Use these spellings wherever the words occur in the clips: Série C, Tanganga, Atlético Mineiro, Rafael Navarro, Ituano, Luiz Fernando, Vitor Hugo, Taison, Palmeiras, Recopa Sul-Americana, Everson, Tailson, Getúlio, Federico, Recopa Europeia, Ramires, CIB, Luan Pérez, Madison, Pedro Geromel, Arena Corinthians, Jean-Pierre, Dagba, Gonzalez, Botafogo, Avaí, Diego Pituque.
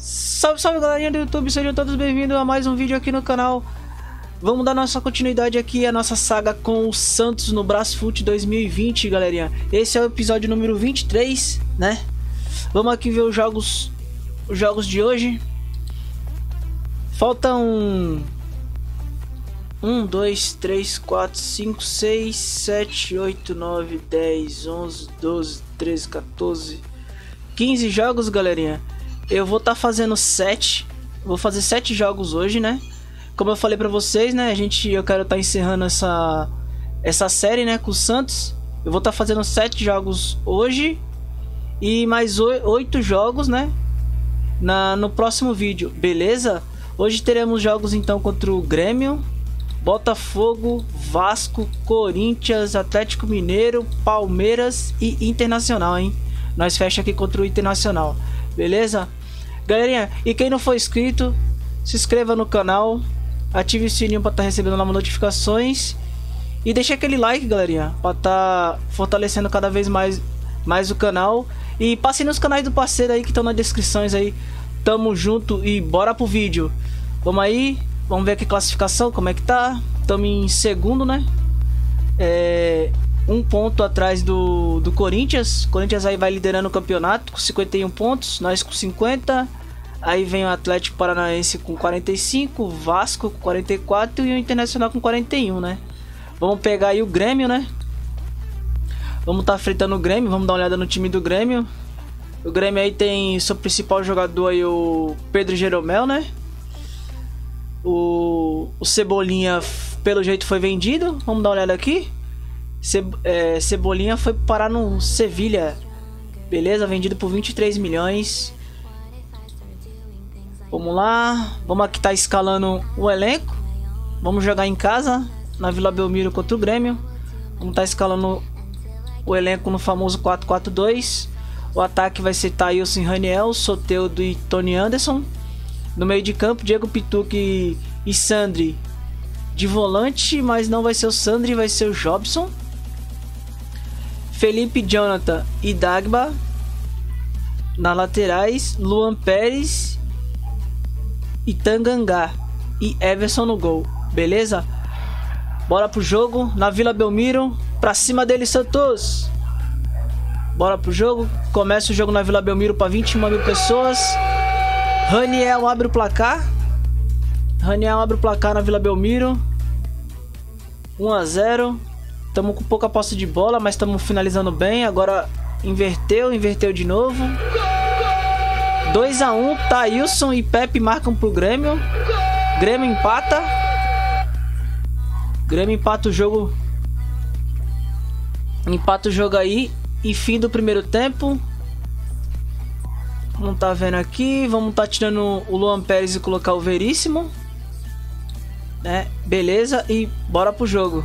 Salve, salve galerinha do YouTube, sejam todos bem-vindos a mais um vídeo aqui no canal. Vamos dar nossa continuidade aqui, a nossa saga com o Santos no Brasfoot 2020, galerinha. Esse é o episódio número 23, né? Vamos aqui ver os jogos de hoje. Faltam 1, 2, 3, 4, 5, 6, 7, 8, 9, 10, 11, 12, 13, 14, 15 jogos, galerinha. Eu vou estar fazendo 7, vou fazer 7 jogos hoje, né? Como eu falei pra vocês, né, eu quero estar encerrando essa série, né, com o Santos. Eu vou estar fazendo 7 jogos hoje e mais 8 jogos, né, no próximo vídeo, beleza? Hoje teremos jogos então contra o Grêmio, Botafogo, Vasco, Corinthians, Atlético Mineiro, Palmeiras e Internacional, hein? Nós fecha aqui contra o Internacional, beleza? Galerinha, e quem não for inscrito, se inscreva no canal, ative o sininho para estar recebendo novas notificações e deixa aquele like, galerinha, para estar fortalecendo cada vez mais o canal. E passe nos canais do parceiro aí que estão nas descrições aí. Tamo junto e bora pro vídeo. Vamos aí. Vamos ver aqui a classificação, como é que tá. Estamos em segundo, né? Um ponto atrás do Corinthians. O Corinthians aí vai liderando o campeonato com 51 pontos. Nós com 50. Aí vem o Atlético Paranaense com 45. O Vasco com 44. E o Internacional com 41, né? Vamos pegar aí o Grêmio, né? Vamos estar enfrentando o Grêmio. Vamos dar uma olhada no time do Grêmio. O Grêmio aí tem seu principal jogador aí, o Pedro Geromel, né? O Cebolinha, pelo jeito, foi vendido. Vamos dar uma olhada aqui. Cebolinha foi parar no Sevilha. Beleza, vendido por 23 milhões. Vamos lá. Vamos aqui tá escalando o elenco. Vamos jogar em casa, na Vila Belmiro contra o Grêmio. Vamos tá escalando o elenco no famoso 4-4-2. O ataque vai ser Taison, Raniel, Soteldo e Tony Anderson. No meio de campo, Diego Pituque e Sandri de volante, mas não vai ser o Sandri, vai ser o Jobson. Felipe Jonathan e Dagba nas laterais, Luan Pérez e Tanganga e Everson no gol, beleza? Bora pro jogo na Vila Belmiro, pra cima dele, Santos! Bora pro jogo, começa o jogo na Vila Belmiro pra 21 mil pessoas. Raniel abre o placar. Raniel abre o placar na Vila Belmiro. 1-0. Estamos com pouca posse de bola, mas estamos finalizando bem. Agora inverteu de novo. 2-1. Tailson e Pepe marcam pro Grêmio. Grêmio empata. Grêmio empata o jogo. Empata o jogo aí. E fim do primeiro tempo. Não tá vendo aqui. Vamos tá tirando o Luan Pérez e colocar o Veríssimo, né? Beleza, e bora pro jogo.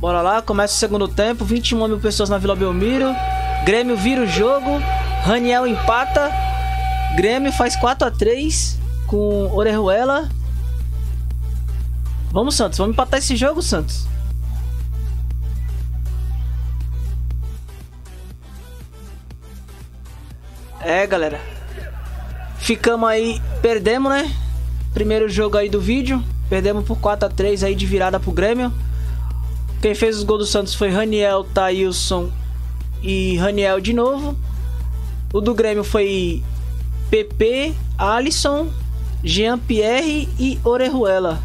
Bora lá, começa o segundo tempo. 21 mil pessoas na Vila Belmiro. Grêmio vira o jogo. Raniel empata. Grêmio faz 4-3 com Orejuela. Vamos, Santos, vamos empatar esse jogo, Santos. É, galera, ficamos aí, perdemos, né? Primeiro jogo aí do vídeo, perdemos por 4-3 aí de virada pro Grêmio. Quem fez os gols do Santos foi Raniel, Tailson e Raniel de novo. O do Grêmio foi PP, Alisson, Jean-Pierre e Orejuela.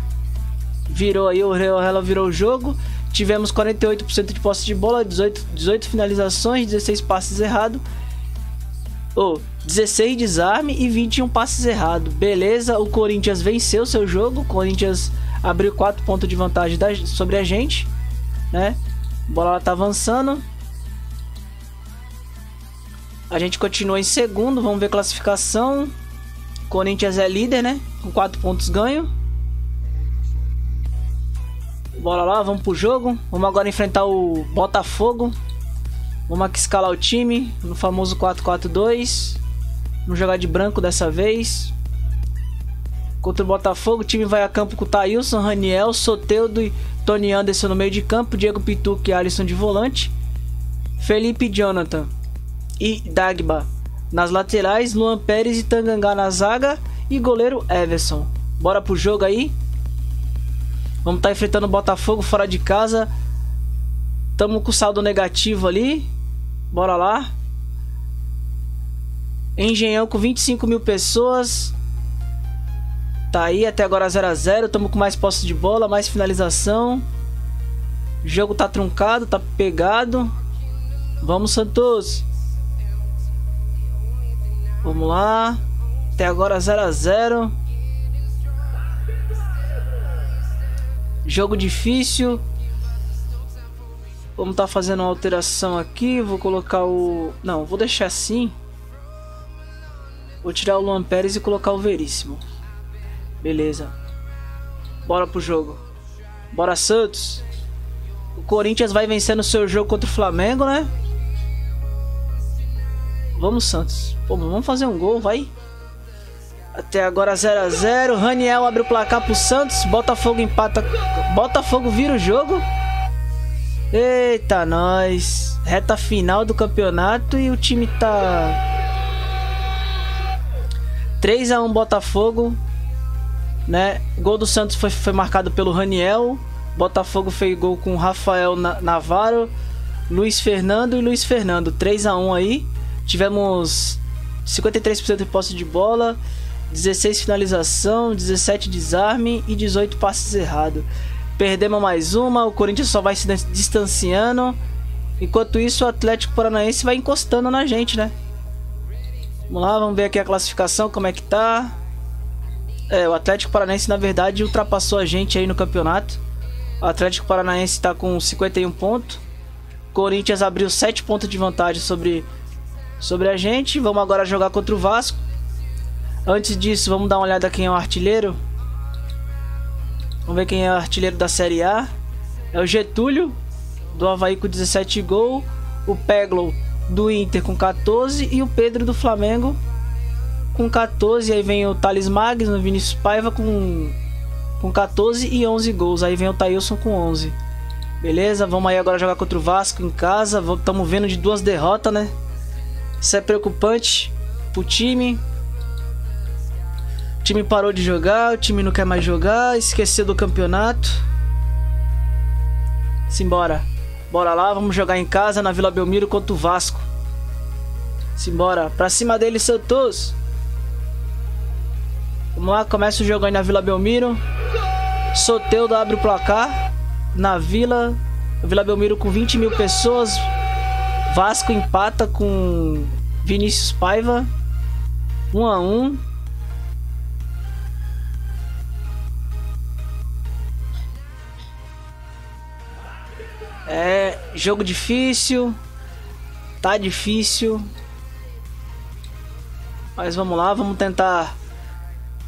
Virou aí, Orejuela virou o jogo. Tivemos 48% de posse de bola, 18 finalizações, 16 passes errados. 16 desarme e 21 passes errados. Beleza, o Corinthians venceu seu jogo. O Corinthians abriu 4 pontos de vantagem sobre a gente, né? A bola lá tá avançando. A gente continua em segundo. Vamos ver a classificação. O Corinthians é líder, né? Com 4 pontos ganho. Bora lá, vamos pro jogo. Vamos agora enfrentar o Botafogo. Vamos aqui escalar o time no famoso 4-4-2. Vamos jogar de branco dessa vez. Contra o Botafogo, o time vai a campo com o Tailson, Raniel, Soteldo e Tony Anderson no meio de campo, Diego Pituque e Alisson de volante, Felipe Jonathan e Dagba nas laterais, Luan Pérez e Tanganga na zaga e goleiro Everson. Bora pro jogo aí. Vamos estar enfrentando o Botafogo fora de casa. Tamo com saldo negativo ali. Bora lá. Engenhão com 25 mil pessoas. Tá aí, até agora 0 a 0. Tamo com mais posse de bola, mais finalização. O jogo tá truncado, tá pegado. Vamos, Santos. Vamos lá. Até agora 0 a 0. Jogo difícil. Vamos tá fazendo uma alteração aqui. Vou colocar o... Não, vou deixar assim. Vou tirar o Luan Pérez e colocar o Veríssimo. Beleza. Bora pro jogo. Bora, Santos. O Corinthians vai vencendo o seu jogo contra o Flamengo, né? Vamos, Santos. Pô, vamos fazer um gol, vai. Até agora 0 a 0. Raniel abre o placar pro Santos. Botafogo empata. Botafogo vira o jogo. Eita, nós. Reta final do campeonato e o time tá... 3 a 1 Botafogo, né? Gol do Santos foi marcado pelo Raniel. Botafogo fez gol com Rafael Navarro, Luiz Fernando e Luiz Fernando. 3 a 1 aí. Tivemos 53% de posse de bola, 16 finalização, 17 desarme e 18 passes errados. Perdemos mais uma. O Corinthians só vai se distanciando. Enquanto isso, o Atlético Paranaense vai encostando na gente, né? Vamos lá, vamos ver aqui a classificação, como é que tá. É, o Atlético Paranaense, na verdade, ultrapassou a gente aí no campeonato. O Atlético Paranaense tá com 51 pontos. Corinthians abriu 7 pontos de vantagem sobre a gente. Vamos agora jogar contra o Vasco. Antes disso, vamos dar uma olhada quem é o artilheiro. Vamos ver quem é o artilheiro da Série A. É o Getúlio, do Avaí, com 17 gols. O Peglow do Inter com 14 e o Pedro do Flamengo com 14. Aí vem o Thales Magno, o Vinicius Paiva com 14 e 11 gols. Aí vem o Taison com 11. Beleza, vamos aí agora jogar contra o Vasco em casa. Estamos vendo de 2 derrotas, né? Isso é preocupante pro time. O time parou de jogar, o time não quer mais jogar, esqueceu do campeonato. Simbora. Bora lá, vamos jogar em casa na Vila Belmiro contra o Vasco. Simbora, pra cima dele, Santos. Vamos lá, começa o jogo aí na Vila Belmiro. Soteldo abre o placar na Vila. Vila Belmiro com 20 mil pessoas. Vasco empata com Vinicius Paiva. 1 a 1. É, jogo difícil. Tá difícil. Mas vamos lá, vamos tentar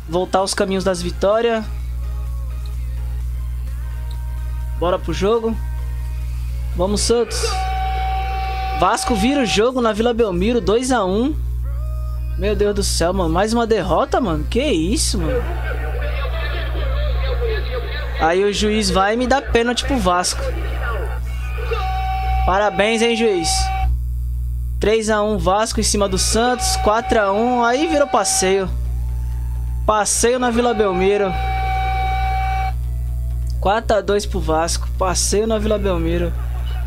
voltar aos caminhos das vitórias. Bora pro jogo. Vamos, Santos. Vasco vira o jogo na Vila Belmiro, 2 a 1. Meu Deus do céu, mano. Mais uma derrota, mano. Que isso, mano. Aí o juiz vai e me dá pênalti pro Vasco. Parabéns, hein, juiz. 3 a 1 Vasco em cima do Santos. 4 a 1. Aí virou passeio. Passeio na Vila Belmiro. 4 a 2 pro Vasco. Passeio na Vila Belmiro.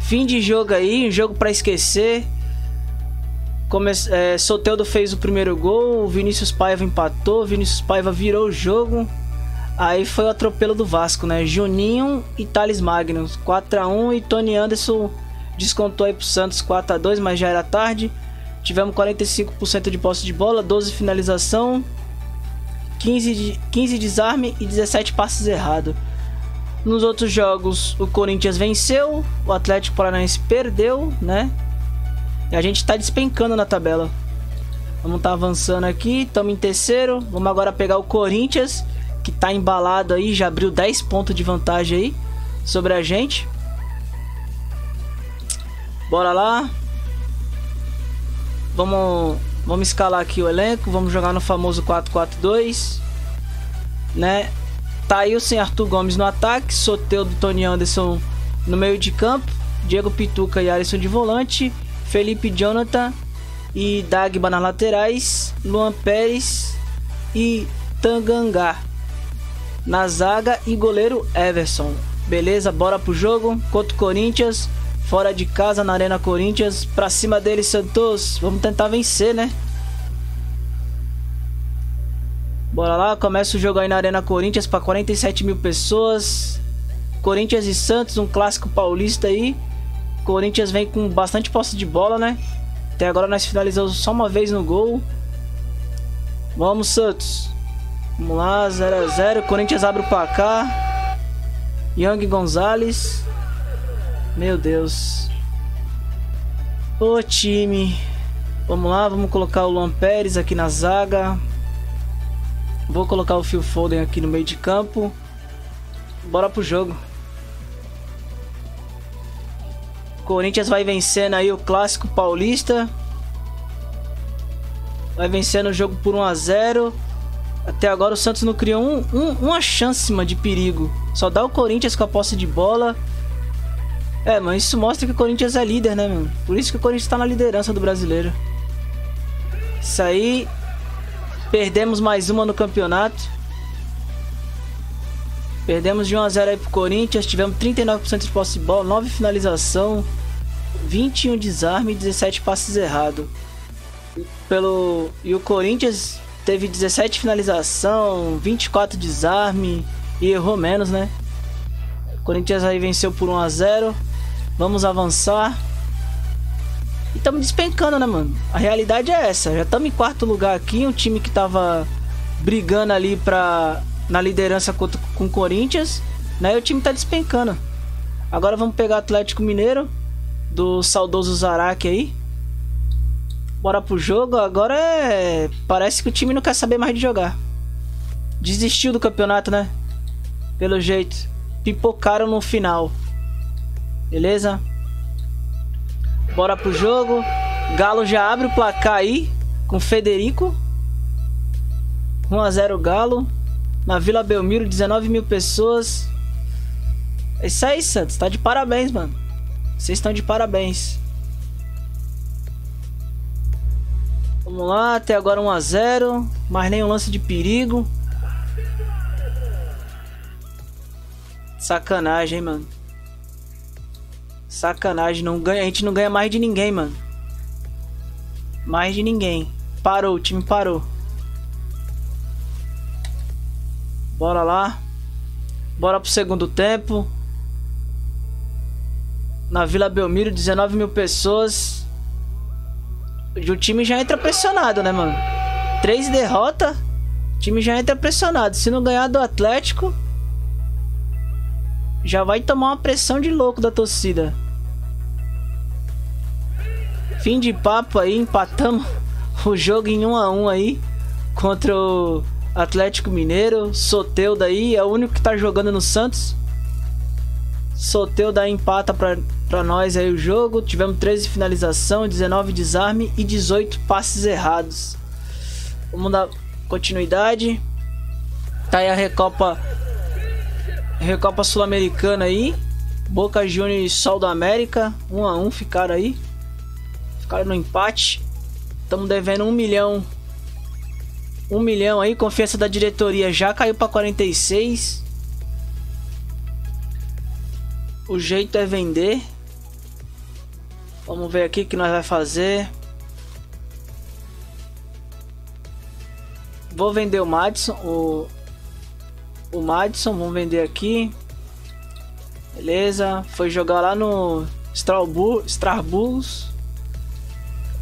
Fim de jogo aí. Um jogo pra esquecer. Soteldo fez o primeiro gol. O Vinícius Paiva empatou. O Vinícius Paiva virou o jogo. Aí foi o atropelo do Vasco, né? Juninho e Thales Magno. 4 a 1. E Tony Anderson descontou aí pro Santos, 4 a 2, mas já era tarde. Tivemos 45% de posse de bola, 12 finalização, 15 desarme e 17 passes errados. Nos outros jogos, o Corinthians venceu, o Atlético Paranaense perdeu, né? E a gente tá despencando na tabela. Vamos tá avançando aqui, estamos em terceiro. Vamos agora pegar o Corinthians, que tá embalado aí, já abriu 10 pontos de vantagem aí sobre a gente. Bora lá. Vamos escalar aqui o elenco. Vamos jogar no famoso 4-4-2, né? Tailson e Arthur Gomes no ataque, Soteldo, Tony Anderson no meio de campo, Diego Pituque e Alisson de volante, Felipe Jonathan e Dagba nas laterais, Luan Pérez e Tanganga na zaga e goleiro Everson. Beleza, bora pro jogo contra o Corinthians, fora de casa na Arena Corinthians. Pra cima dele, Santos, vamos tentar vencer, né? Bora lá, começa o jogo aí na Arena Corinthians para 47 mil pessoas. Corinthians e Santos, um clássico paulista aí. Corinthians vem com bastante posse de bola, né? Até agora nós finalizamos só uma vez no gol. Vamos, Santos. Vamos lá, 0x0. Corinthians abre o placar. Yang Gonzalez. Meu Deus. Ô, time. Vamos lá, vamos colocar o Luan Pérez aqui na zaga. Vou colocar o Phil Foden aqui no meio de campo. Bora pro jogo. Corinthians vai vencendo aí o clássico paulista. Vai vencendo o jogo por 1x0. Até agora o Santos não criou uma chance de perigo. Só dá o Corinthians com a posse de bola. É, mas isso mostra que o Corinthians é líder, né, mano? Por isso que o Corinthians tá na liderança do brasileiro. Isso aí. Perdemos mais uma no campeonato. Perdemos de 1x0 aí pro Corinthians. Tivemos 39% de posse de bola, 9 finalização, 21 desarme e 17 passes errados. E o Corinthians teve 17 finalização, 24 desarme e errou menos, né? O Corinthians aí venceu por 1x0. Vamos avançar. E estamos despencando, né, mano? A realidade é essa. Já estamos em quarto lugar aqui. Um time que tava brigando ali na liderança com o Corinthians, né? E o time tá despencando. Agora vamos pegar o Atlético Mineiro, do saudoso Zaraki aí. Bora pro jogo. Agora é... parece que o time não quer saber mais de jogar. Desistiu do campeonato, né? Pelo jeito. Pipocaram no final. Beleza? Bora pro jogo. Galo já abre o placar aí com Federico. 1x0 Galo. Na Vila Belmiro, 19 mil pessoas. É isso aí, Santos. Tá de parabéns, mano. Vocês estão de parabéns. Vamos lá. Até agora 1x0. Mais nenhum lance de perigo. Sacanagem, hein, mano. Sacanagem, não ganha, a gente não ganha mais de ninguém, mano. Mais de ninguém. Parou, o time parou. Bora lá. Bora pro segundo tempo. Na Vila Belmiro, 19 mil pessoas. E o time já entra pressionado, né, mano? 3 derrotas. O time já entra pressionado. Se não ganhar do Atlético, já vai tomar uma pressão de louco da torcida. Fim de papo aí, empatamos o jogo em 1x1 aí contra o Atlético Mineiro. Soteldo aí é o único que tá jogando no Santos. Soteldo aí empata pra nós aí o jogo. Tivemos 13 finalização, 19 desarme e 18 passes errados. Vamos dar continuidade. Tá aí a Recopa Sul-Americana aí. Boca Juniors e Sol da América. 1x1 ficaram aí. Ficaram no empate. Estamos devendo 1 milhão. 1 milhão aí. Confiança da diretoria já caiu para 46. O jeito é vender. Vamos ver aqui o que nós vamos fazer. Vou vender o Madison. O Madison, vamos vender aqui. Beleza. Foi jogar lá no Strasbourg.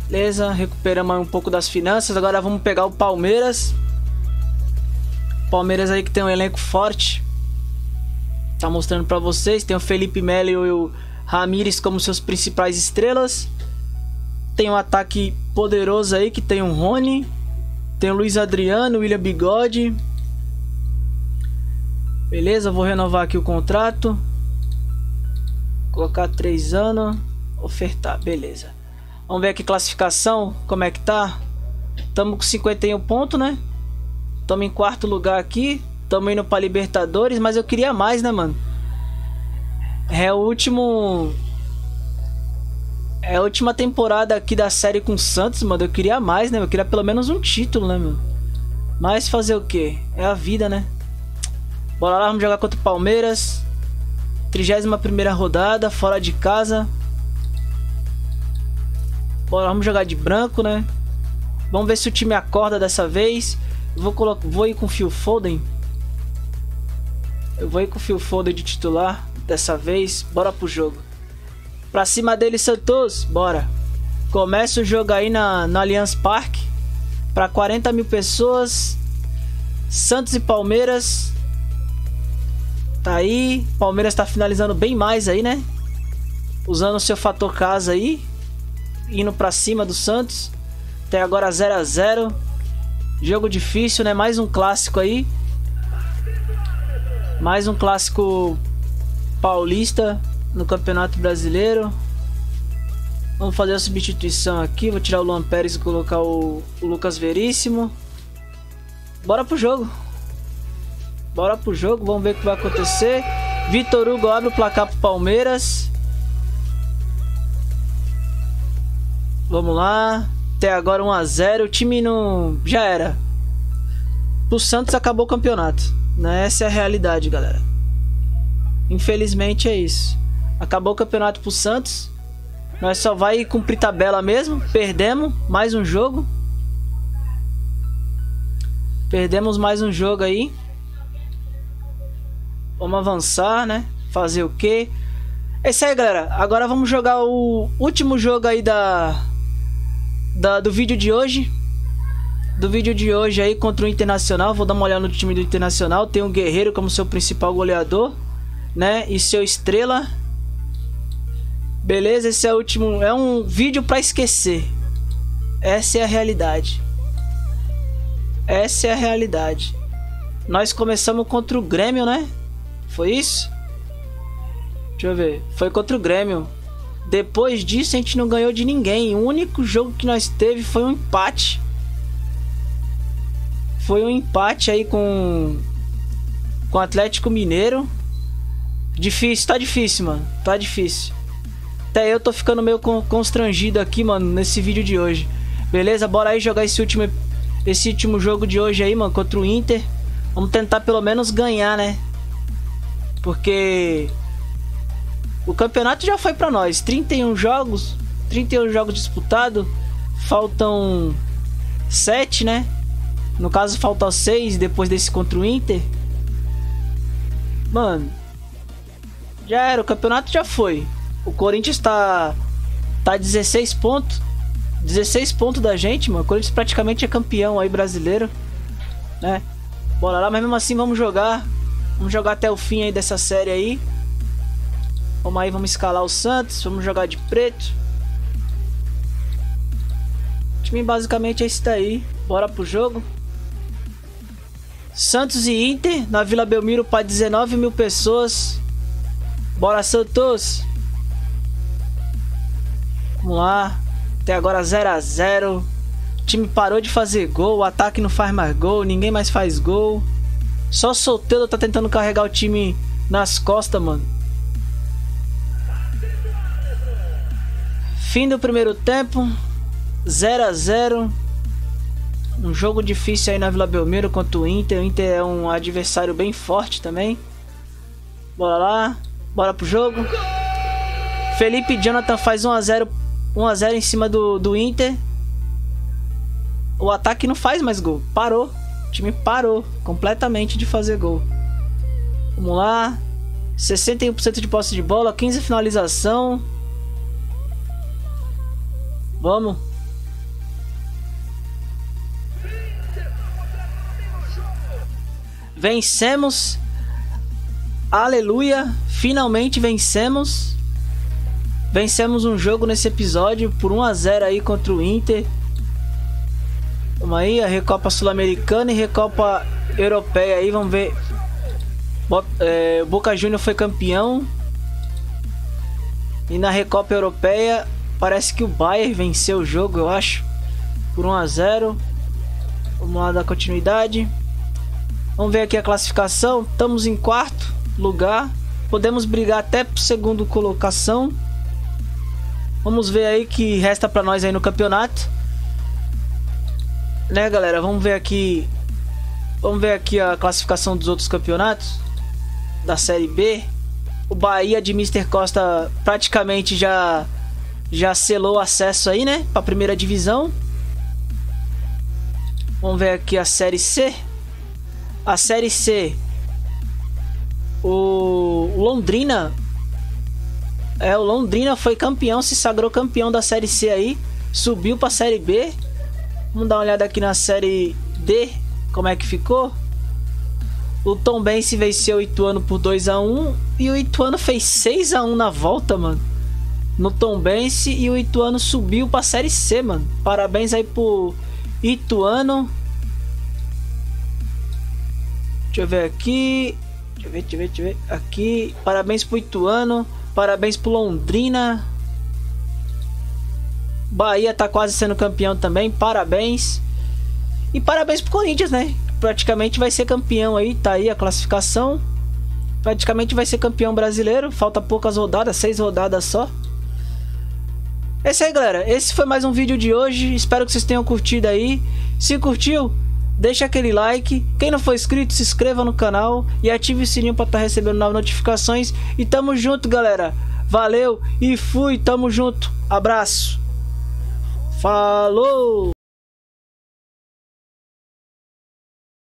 Beleza. Recuperamos um pouco das finanças. Agora vamos pegar o Palmeiras. Palmeiras aí que tem um elenco forte. Tá mostrando pra vocês. Tem o Felipe Melo e o Ramires como seus principais estrelas. Tem um ataque poderoso aí que tem o Rony. Tem o Luiz Adriano, o William Bigode. Beleza, vou renovar aqui o contrato. Colocar 3 anos. Ofertar, beleza. Vamos ver aqui classificação, como é que tá. Tamo com 51 pontos, né? Tamo em quarto lugar aqui. Tamo indo pra Libertadores, mas eu queria mais, né, mano? É o último... É a última temporada aqui da série com o Santos, mano. Eu queria mais, né? Eu queria pelo menos um título, né, mano? Mas fazer o quê? É a vida, né? Bora lá, vamos jogar contra o Palmeiras. 31ª rodada, fora de casa. Bora, vamos jogar de branco, né? Vamos ver se o time acorda dessa vez. Vou ir com o Phil Foden. Eu vou ir com o Phil Foden de titular dessa vez. Bora pro jogo. Pra cima dele, Santos. Bora. Começa o jogo aí no Allianz Parque. Pra 40 mil pessoas. Santos e Palmeiras. Tá aí. Palmeiras tá finalizando bem mais aí, né? Usando o seu fator casa aí. Indo pra cima do Santos. Até agora 0x0. Jogo difícil, né? Mais um clássico aí. Mais um clássico paulista no Campeonato Brasileiro. Vamos fazer a substituição aqui. Vou tirar o Luan Pérez e colocar o Lucas Veríssimo. Bora pro jogo. Bora pro jogo. Vamos ver o que vai acontecer. Vitor Hugo abre o placar pro Palmeiras. Vamos lá. Até agora 1x0. O time não... Já era. Pro Santos acabou o campeonato, né? Essa é a realidade, galera. Infelizmente é isso. Acabou o campeonato pro Santos. Nós só vai cumprir tabela mesmo. Perdemos mais um jogo. Perdemos mais um jogo aí. Vamos avançar, né? Fazer o quê? É isso aí, galera. Agora vamos jogar o último jogo aí do vídeo de hoje. Do vídeo de hoje aí contra o Internacional. Vou dar uma olhada no time do Internacional. Tem o Guerreiro como seu principal goleador, né? E seu estrela. Beleza, esse é o último. É um vídeo pra esquecer. Essa é a realidade. Essa é a realidade. Nós começamos contra o Grêmio, né? Foi isso? Deixa eu ver. Foi contra o Grêmio. Depois disso a gente não ganhou de ninguém. O único jogo que nós teve foi um empate. Foi um empate aí com o Atlético Mineiro. Difícil, tá difícil, mano. Tá difícil. Até eu tô ficando meio constrangido aqui, mano, nesse vídeo de hoje. Beleza? Bora aí jogar esse último jogo de hoje aí, mano, contra o Inter. Vamos tentar pelo menos ganhar, né? Porque o campeonato já foi pra nós. 31 jogos disputados. Faltam 7, né? No caso, faltam 6 depois desse contra o Inter. Mano, já era, o campeonato já foi. O Corinthians tá 16 pontos. 16 pontos da gente, mano. O Corinthians praticamente é campeão aí brasileiro, né? Bora lá, mas mesmo assim vamos jogar. Vamos jogar até o fim aí dessa série aí. Vamos aí, vamos escalar o Santos. Vamos jogar de preto. O time basicamente é esse daí. Bora pro jogo. Santos e Inter na Vila Belmiro para 19 mil pessoas. Bora, Santos. Vamos lá. Até agora 0x0. O time parou de fazer gol. O ataque não faz mais gol. Ninguém mais faz gol. Só o Soteldo tá tentando carregar o time nas costas, mano. Fim do primeiro tempo. 0x0. Um jogo difícil aí na Vila Belmiro contra o Inter. O Inter é um adversário bem forte também. Bora lá. Bora pro jogo. Felipe Jonathan faz 1x0 em cima do Inter. O ataque não faz mais gol. Parou. O time parou completamente de fazer gol. Vamos lá. 61% de posse de bola. 15 finalização. Vamos. Vencemos. Aleluia. Finalmente vencemos. Vencemos um jogo nesse episódio por 1x0 aí contra o Inter. Vamos aí, a Recopa Sul-Americana e Recopa Europeia aí, vamos ver. O Boca Juniors foi campeão. E na Recopa Europeia, parece que o Bayern venceu o jogo, eu acho. Por 1x0. Vamos lá, dar continuidade. Vamos ver aqui a classificação. Estamos em quarto lugar. Podemos brigar até para segunda colocação. Vamos ver aí que resta para nós aí no campeonato, né, galera? Vamos ver aqui. Vamos ver aqui a classificação dos outros campeonatos da Série B. O Bahia de Mr. Costa praticamente já selou o acesso aí, né, para a primeira divisão. Vamos ver aqui a Série C. A Série C, o Londrina, o Londrina foi campeão, se sagrou campeão da Série C aí, subiu para a Série B. Vamos dar uma olhada aqui na Série D, como é que ficou. O Tombense venceu o Ituano por 2 a 1, e o Ituano fez 6 a 1 na volta, mano, no Tombense, e o Ituano subiu para a Série C, mano. Parabéns aí pro Ituano. Deixa eu ver aqui. Deixa eu ver. Aqui. Parabéns pro Ituano. Parabéns pro Londrina. Bahia tá quase sendo campeão também. Parabéns. E parabéns pro Corinthians, né? Praticamente vai ser campeão aí. Tá aí a classificação. Praticamente vai ser campeão brasileiro. Falta poucas rodadas. 6 rodadas só. É isso aí, galera. Esse foi mais um vídeo de hoje. Espero que vocês tenham curtido aí. Se curtiu, deixa aquele like. Quem não for inscrito, se inscreva no canal e ative o sininho para estar recebendo novas notificações. E tamo junto, galera. Valeu e fui. Tamo junto. Abraço. Falou!